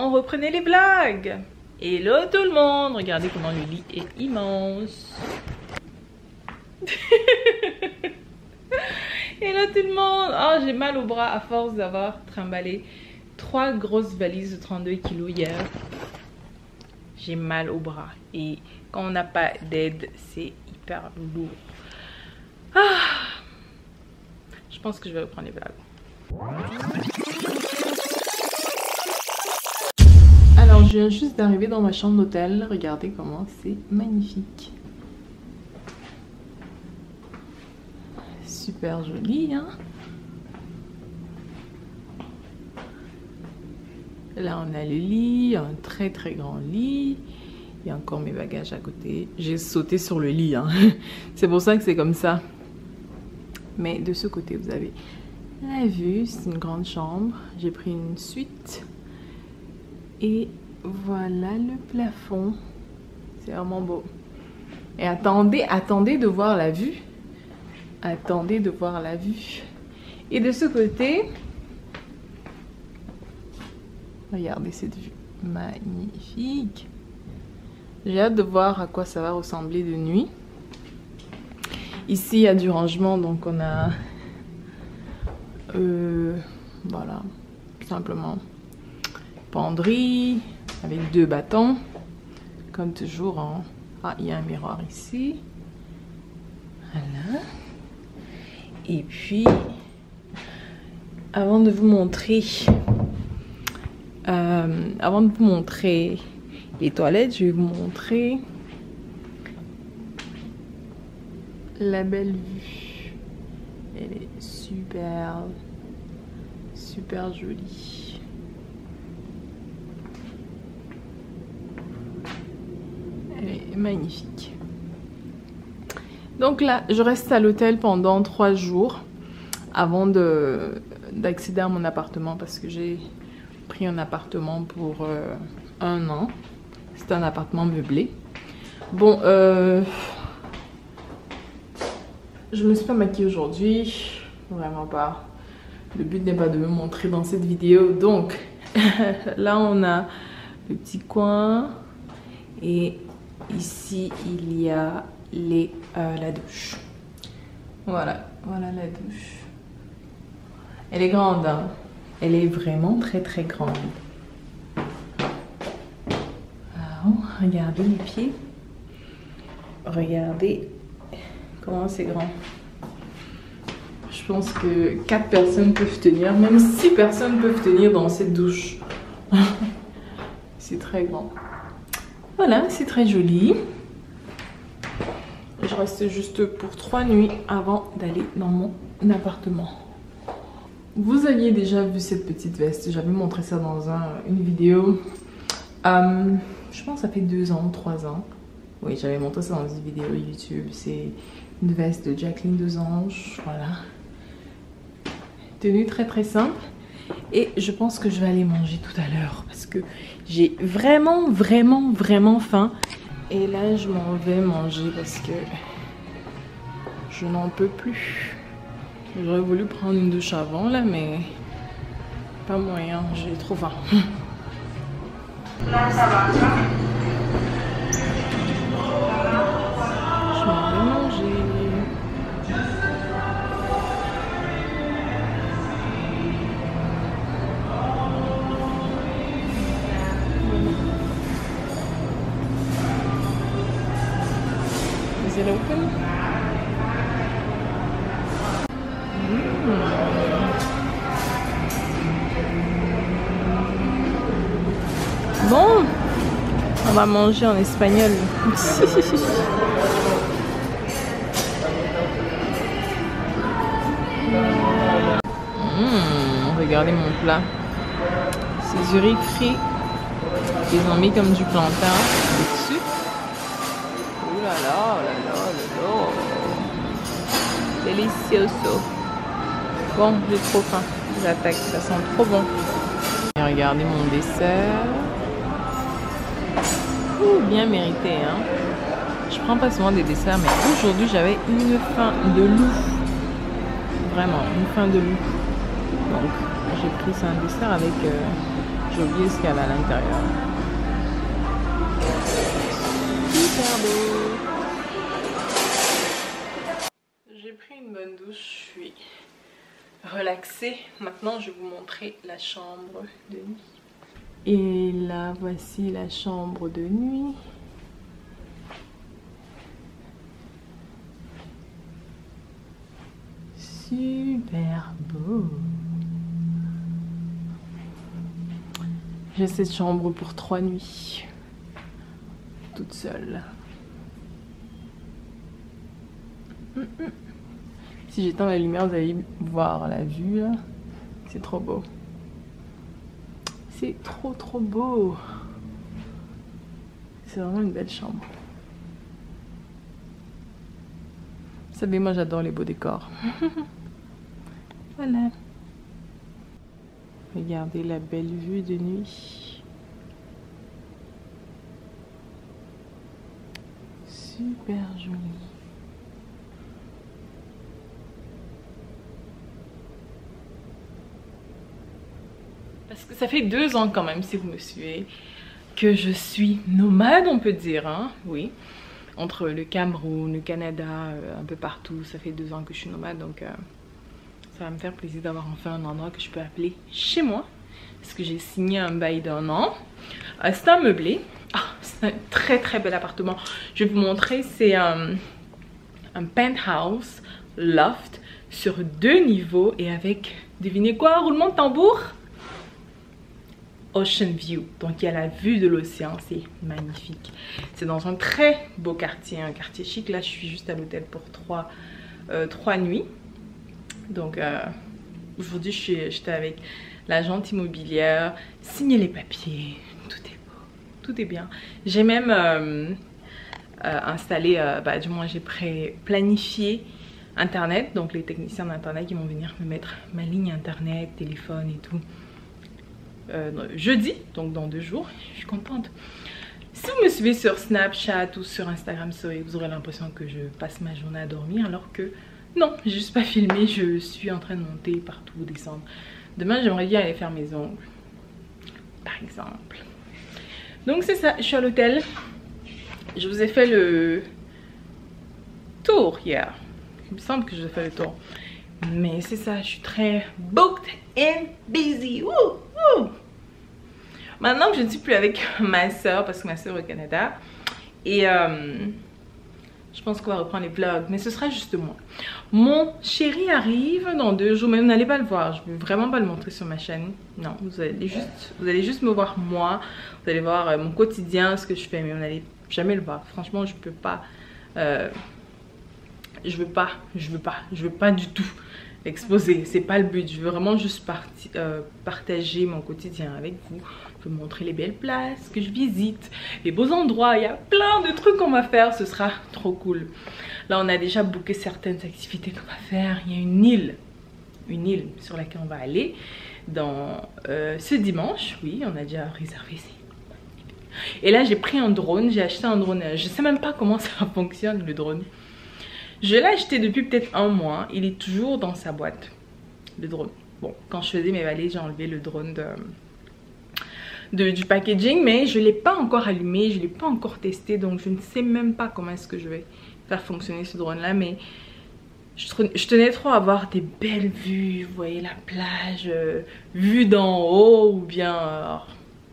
On reprenait les blagues. Hello tout le monde. Regardez comment le lit est immense. Hello tout le monde. Oh, j'ai mal au bras à force d'avoir trimballé 3 grosses valises de 32 kilos hier. J'ai mal au bras. Et quand on n'a pas d'aide, c'est hyper lourd. Ah, je pense que je vais reprendre les blagues. Alors, je viens juste d'arriver dans ma chambre d'hôtel. Regardez comment c'est magnifique. Super joli, hein? Là, on a le lit, un très très grand lit. Il y a encore mes bagages à côté. J'ai sauté sur le lit, hein? C'est pour ça que c'est comme ça. Mais de ce côté, vous avez la vue. C'est une grande chambre. J'ai pris une suite. Et voilà le plafond. C'est vraiment beau. Et attendez, attendez de voir la vue. Attendez de voir la vue. Et de ce côté, regardez cette vue magnifique. J'ai hâte de voir à quoi ça va ressembler de nuit. Ici, il y a du rangement, donc on a... voilà, simplement... penderie avec 2 bâtons comme toujours en... Ah, il y a un miroir ici, voilà. Et puis avant de vous montrer les toilettes, je vais vous montrer la belle vue. Elle est super super jolie. Magnifique. Donc là, je reste à l'hôtel pendant 3 jours avant d'accéder à mon appartement parce que j'ai pris un appartement pour 1 an. C'est un appartement meublé. Bon, je me suis pas maquillée aujourd'hui, vraiment pas. Le but n'est pas de me montrer dans cette vidéo. Donc là, on a le petit coin et ici, il y a la douche. Voilà, voilà la douche. Elle est grande, hein? Elle est vraiment très très grande. Alors, regardez les pieds. Regardez comment c'est grand. Je pense que 4 personnes peuvent tenir, même 6 personnes peuvent tenir dans cette douche. C'est très grand. Voilà, c'est très joli. Je reste juste pour 3 nuits avant d'aller dans mon appartement. Vous aviez déjà vu cette petite veste. J'avais montré ça dans une vidéo. Je pense que ça fait 2 ans, 3 ans. Oui, j'avais montré ça dans une vidéo YouTube. C'est une veste de Jacqueline De Zange. Voilà. Tenue très très simple. Et je pense que je vais aller manger tout à l'heure parce que j'ai vraiment, vraiment, vraiment faim. Et là, je m'en vais manger parce que je n'en peux plus. J'aurais voulu prendre une douche avant là, mais pas moyen, j'ai trop faim. Là, ça va. Je m'en vais manger. Open. Bon, on va manger en espagnol. regardez mon plat. C'est du riz frit. Ils ont mis comme du plantain dessus. Oh là là, là là, là là. Delicioso. Bon, j'ai trop faim. J'attaque, ça sent trop bon. Et regardez mon dessert. Ouh, bien mérité, hein. Je prends pas souvent des desserts, mais aujourd'hui j'avais une faim de loup. Vraiment, une faim de loup. Donc, j'ai pris ça un dessert avec... j'ai oublié ce qu'il y avait à l'intérieur. Super beau. J'ai pris une bonne douche, je suis relaxée. Maintenant, je vais vous montrer la chambre de nuit. Et là, voici la chambre de nuit. Super beau. J'ai cette chambre pour 3 nuits, toute seule. Si j'éteins la lumière, vous allez voir la vue. C'est trop beau. C'est trop trop beau. C'est vraiment une belle chambre. Vous savez, moi j'adore les beaux décors. Voilà. Regardez la belle vue de nuit. Super jolie. Parce que ça fait 2 ans quand même, si vous me suivez, que je suis nomade, on peut dire, hein? Oui. Entre le Cameroun, le Canada, un peu partout. Ça fait 2 ans que je suis nomade, donc... ça va me faire plaisir d'avoir enfin un endroit que je peux appeler chez moi. Parce que j'ai signé un bail d'1 an. C'est un meublé. Ah, c'est un très très bel appartement. Je vais vous montrer, c'est un penthouse loft sur 2 niveaux. Et avec, devinez quoi, roulement de tambour? Ocean View. Donc il y a la vue de l'océan, c'est magnifique. C'est dans un très beau quartier, un quartier chic. Là je suis juste à l'hôtel pour 3 nuits. Donc aujourd'hui j'étais avec l'agente immobilière, signer les papiers, tout est beau, tout est bien. J'ai même installé, du moins j'ai planifié internet, donc les techniciens d'internet qui vont venir me mettre ma ligne internet, téléphone et tout. Jeudi, donc dans 2 jours, je suis contente. Si vous me suivez sur Snapchat ou sur Instagram, vous aurez l'impression que je passe ma journée à dormir alors que... non, j'ai juste pas filmé, je suis en train de monter partout, descendre. Demain, j'aimerais bien aller faire mes ongles, par exemple. Donc c'est ça, je suis à l'hôtel. Je vous ai fait le tour hier. Il me semble que je vous ai fait le tour. Mais c'est ça, je suis très booked and busy. Woo! Maintenant que je ne suis plus avec ma soeur, parce que ma soeur est au Canada. Et... je pense qu'on va reprendre les vlogs, mais ce sera juste moi. Mon chéri arrive dans 2 jours, mais vous n'allez pas le voir. Je ne vais vraiment pas le montrer sur ma chaîne. Non, vous allez juste me voir moi. Vous allez voir mon quotidien, ce que je fais, mais vous n'allez jamais le voir. Franchement, je ne peux pas. Je veux pas du tout exposer. C'est pas le but. Je veux vraiment juste partager mon quotidien avec vous. Je veux montrer les belles places que je visite, les beaux endroits. Il y a plein de trucs qu'on va faire. Ce sera trop cool. Là, on a déjà booké certaines activités qu'on va faire. Il y a une île sur laquelle on va aller dans ce dimanche. Oui, on a déjà réservé ici. Et là, j'ai pris un drone. J'ai acheté un drone. Je sais même pas comment ça fonctionne le drone. Je l'ai acheté depuis peut-être 1 mois. Il est toujours dans sa boîte, le drone. Bon, quand je faisais mes valises, j'ai enlevé le drone du packaging, mais je ne l'ai pas encore allumé, je ne l'ai pas encore testé. Donc, je ne sais même pas comment est-ce que je vais faire fonctionner ce drone-là. Mais je tenais trop à avoir des belles vues. Vous voyez la plage, vue d'en haut ou bien...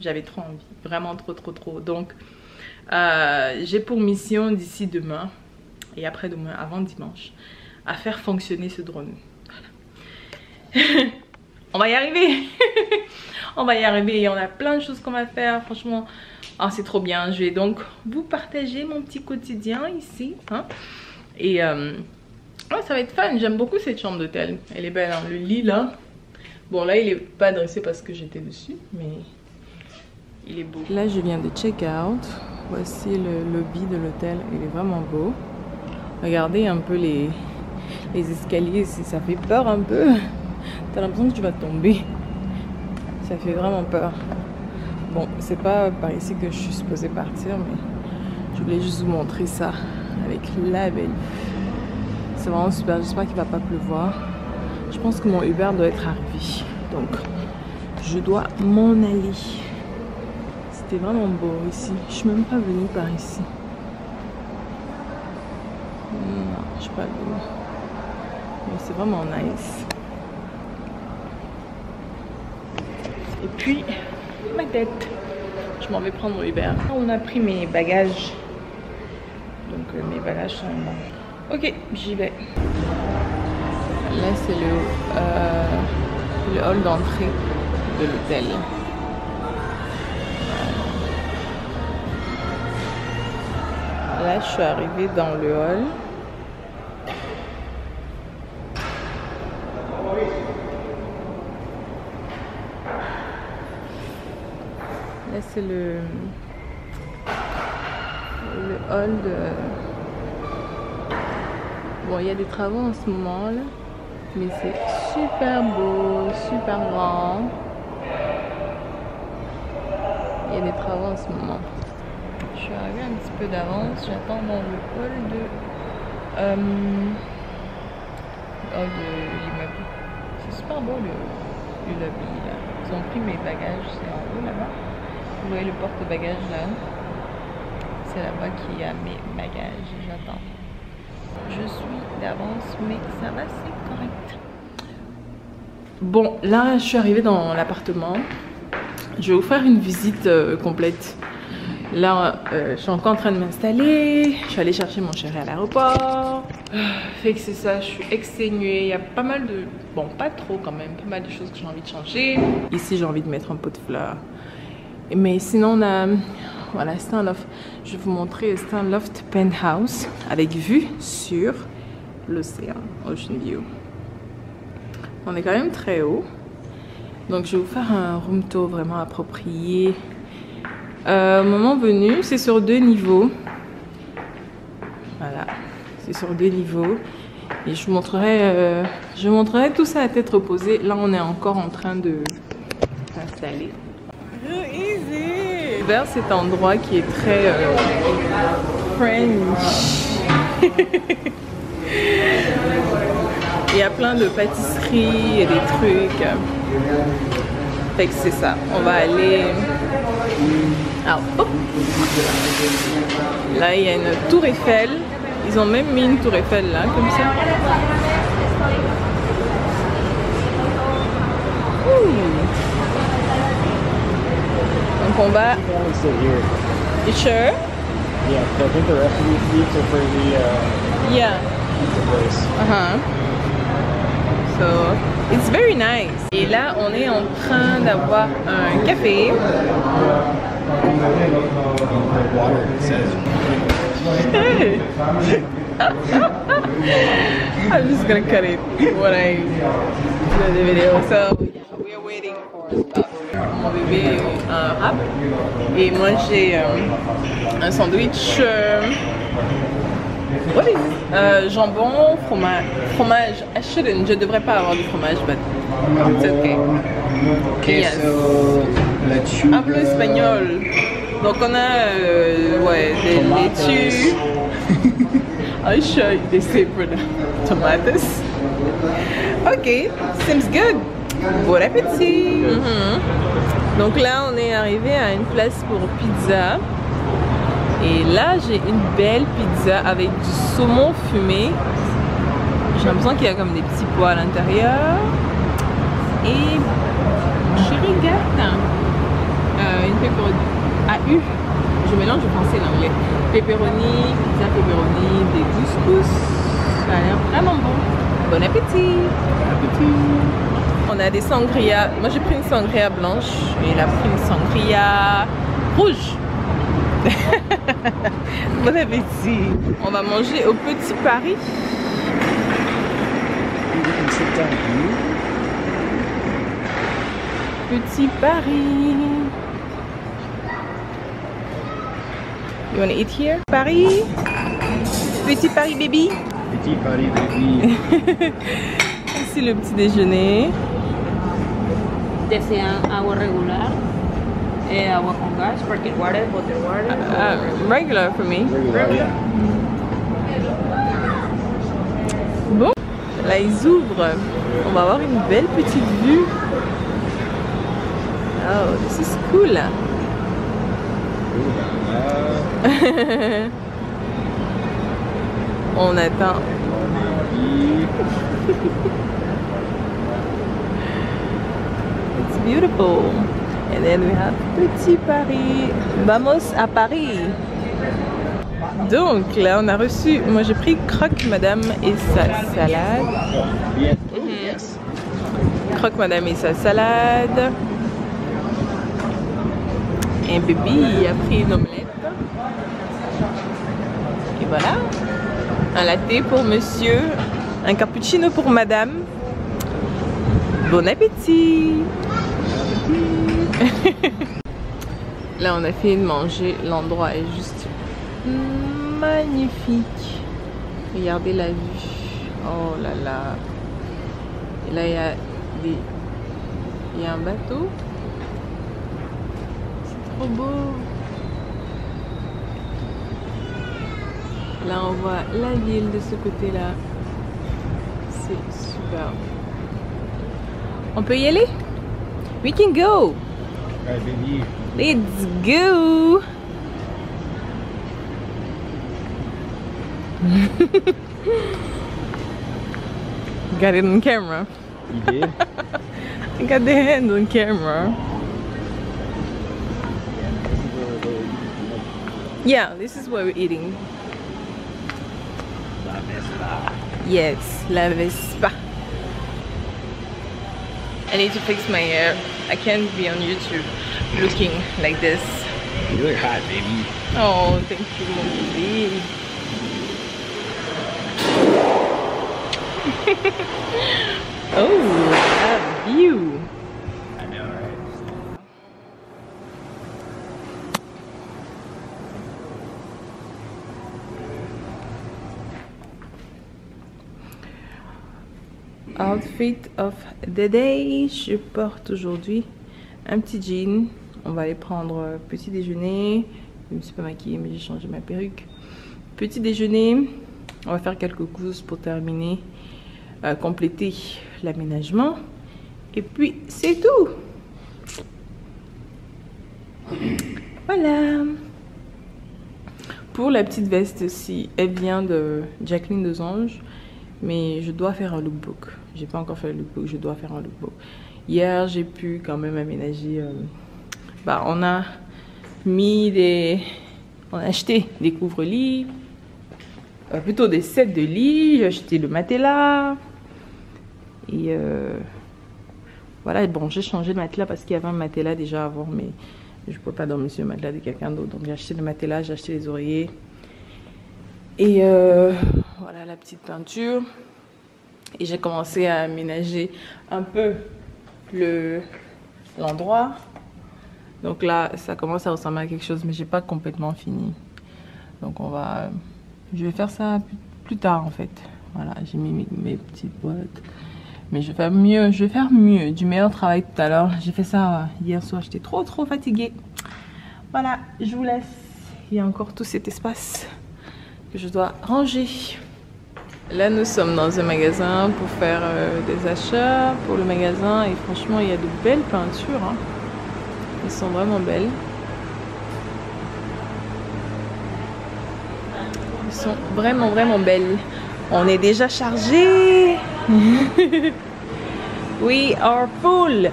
j'avais trop envie, vraiment trop. Donc, j'ai pour mission d'ici demain... et après-demain, avant dimanche, à faire fonctionner ce drone. Voilà. On va y arriver. On va y arriver et on a plein de choses qu'on va faire. Franchement, oh, c'est trop bien. Je vais donc vous partager mon petit quotidien ici. Hein. Et oh, ça va être fun. J'aime beaucoup cette chambre d'hôtel. Elle est belle. Hein. Le lit là, Bon là il est pas dressé parce que j'étais dessus, mais il est beau. Là je viens de check out, voici le lobby de l'hôtel, il est vraiment beau. Regardez un peu les escaliers, ça fait peur un peu. T'as l'impression que tu vas tomber. Ça fait vraiment peur. Bon, c'est pas par ici que je suis supposée partir, mais je voulais juste vous montrer ça avec la belle. C'est vraiment super, j'espère qu'il va pas pleuvoir. Je pense que mon Uber doit être arrivé, donc je dois m'en aller. C'était vraiment beau ici. Je suis même pas venue par ici. Non, je suis pas venue. Mais c'est vraiment nice. Et puis ma tête. Je m'en vais prendre mon Uber. On a pris mes bagages. Donc mes bagages sont là. Ok, j'y vais. Là c'est le hall d'entrée de l'hôtel. Là je suis arrivée dans le hall. Là c'est le hall de... Bon, il y a des travaux en ce moment là. Mais c'est super beau, super grand. Il y a des travaux en ce moment. Je suis arrivée un petit peu d'avance. J'attends dans le hall de l'immeuble. C'est super beau le lobby là. Ils ont pris mes bagages, c'est en haut là-bas. Vous voyez le porte-bagages là. C'est là-bas qu'il y a mes bagages. J'attends. Je suis d'avance, mais ça va, c'est correct. Bon, là, je suis arrivée dans l'appartement. Je vais vous faire une visite complète. Là, je suis encore en train de m'installer. Je suis allée chercher mon chéri à l'aéroport. Fait que c'est ça, je suis exténuée. Il y a pas mal de... Bon, pas trop quand même. Pas mal de choses que j'ai envie de changer. Ici, j'ai envie de mettre un pot de fleurs. Mais sinon, on a... Voilà, c'est un loft. Je vais vous montrer, c'est un loft penthouse avec vue sur l'océan, Ocean View. On est quand même très haut. Donc je vais vous faire un room tour vraiment approprié. Au moment venu, c'est sur 2 niveaux. Voilà, c'est sur 2 niveaux. Et je vous montrerai tout ça à tête reposée. Là, on est encore en train de s'installer. Vers cet endroit qui est très French. Il y a plein de pâtisseries et des trucs. Fait que c'est ça. On va aller... Alors, oh. Là, il y a une tour Eiffel. Ils ont même mis une tour Eiffel là, comme ça. Ouh. On va... You sure? Yeah, I think the rest of these seats are for the... Yeah. Uh-huh. So, it's very nice. Et là, on est en train d'avoir un café. Water, it says. I'm just gonna cut it when I do the video. So, we are waiting for a stop. Mon bébé un rap et moi j'ai un sandwich jambon, fromage. Je devrais pas avoir du fromage, but c'est ok. Yes. Un peu espagnol. Donc on a ouais, des laitues. I'll show you the separate tomatoes. Ok, seems good. Bon appétit. Donc là on est arrivé à une place pour pizza. Et là j'ai une belle pizza avec du saumon fumé. J'ai l'impression qu'il y a comme des petits pois à l'intérieur. Et chérie gâte, une pepperoni AU. Je mélange le français et l'anglais. Pepperoni, pizza pepperoni, des couscous. Ça a l'air vraiment bon. Bon appétit. Bon appétit. On a des sangria. Moi j'ai pris une sangria blanche et il a pris une sangria rouge. Bon appétit. On va manger au Petit Paris. Petit Paris. You want to eat here? Paris? Petit Paris, baby? Petit Paris, baby. Ici le petit déjeuner. Desean agua regular, agua con gas, sparkling water, bottled water. Regular for me. Regular, yeah. Bon, là ils ouvrent. On va avoir une belle petite vue. Oh, this is cool. On attend. It's beautiful. And then we have Petit Paris. Vamos à Paris. Donc là on a reçu, moi j'ai pris croque madame et sa salade. Croque madame et sa salade. Et bébé il a pris une omelette. Et voilà. Un latte pour monsieur. Un cappuccino pour madame. Bon appétit. Bon appétit. Là on a fini de manger, l'endroit est juste magnifique. Regardez la vue. Oh là là. Et là il y a un bateau. C'est trop beau. Là on voit la ville de ce côté là. C'est superbe. On peut y aller? We can go. Let's go. Got it on camera. You did? I got the hand on camera. Yeah, this is what we're eating. La Vespa. Yes, La Vespa. I need to fix my hair. I can't be on YouTube looking like this. You look hot, baby. Oh, thank you, baby. Oh, that view! I know, right? Outfit of the day. Je porte aujourd'hui un petit jean. On va aller prendre petit déjeuner. Je me suis pas maquillée, mais j'ai changé ma perruque. Petit déjeuner. On va faire quelques courses pour terminer. Compléter l'aménagement et puis c'est tout. Voilà. Pour la petite veste aussi, elle vient de Jacqueline De Zange, mais je dois faire un lookbook. J'ai pas encore fait le lookbook, je dois faire un lookbook. Hier j'ai pu quand même aménager. On a mis des, on a acheté des couvre-lits, plutôt des sets de lits. J'ai acheté le matelas. Et voilà, bon, j'ai changé de matelas parce qu'il y avait un matelas déjà avant, mais je ne pouvais pas dormir sur le matelas de quelqu'un d'autre. Donc j'ai acheté le matelas, j'ai acheté les oreillers. Et voilà la petite peinture. Et j'ai commencé à aménager un peu l'endroit. Donc là, ça commence à ressembler à quelque chose, mais j'ai pas complètement fini. Donc on va... Je vais faire ça plus tard en fait. Voilà, j'ai mis mes petites boîtes. Mais je vais faire mieux, du meilleur travail tout à l'heure. J'ai fait ça hier soir, j'étais trop fatiguée. Voilà, je vous laisse. Il y a encore tout cet espace que je dois ranger. Là, nous sommes dans un magasin pour faire des achats pour le magasin. Et franchement, il y a de belles peintures. Hein. Elles sont vraiment belles. Sont vraiment belles. On est déjà chargé. We are full.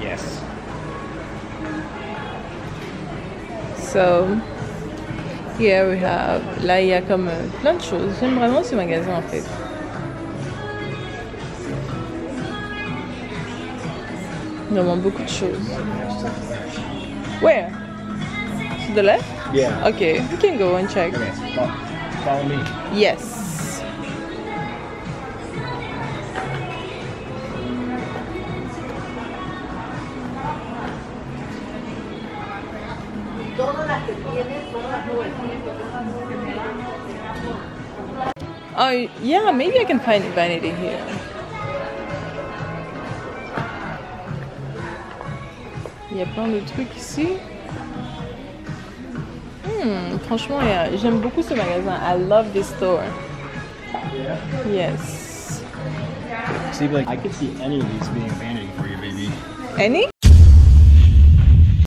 Yes. So here we have. Là il y a comme plein de choses. J'aime vraiment ce magasin en fait. Vraiment beaucoup de choses. Where? To the left? Yeah. Okay, we can go and check. Follow me. Yes. Oh, yeah, maybe I can find a vanity here. Il y a plein de trucs ici. Franchement, j'aime beaucoup ce magasin. I love this store. Yeah. Yes. See, like, I could see any of these being vanity for you, baby. Any?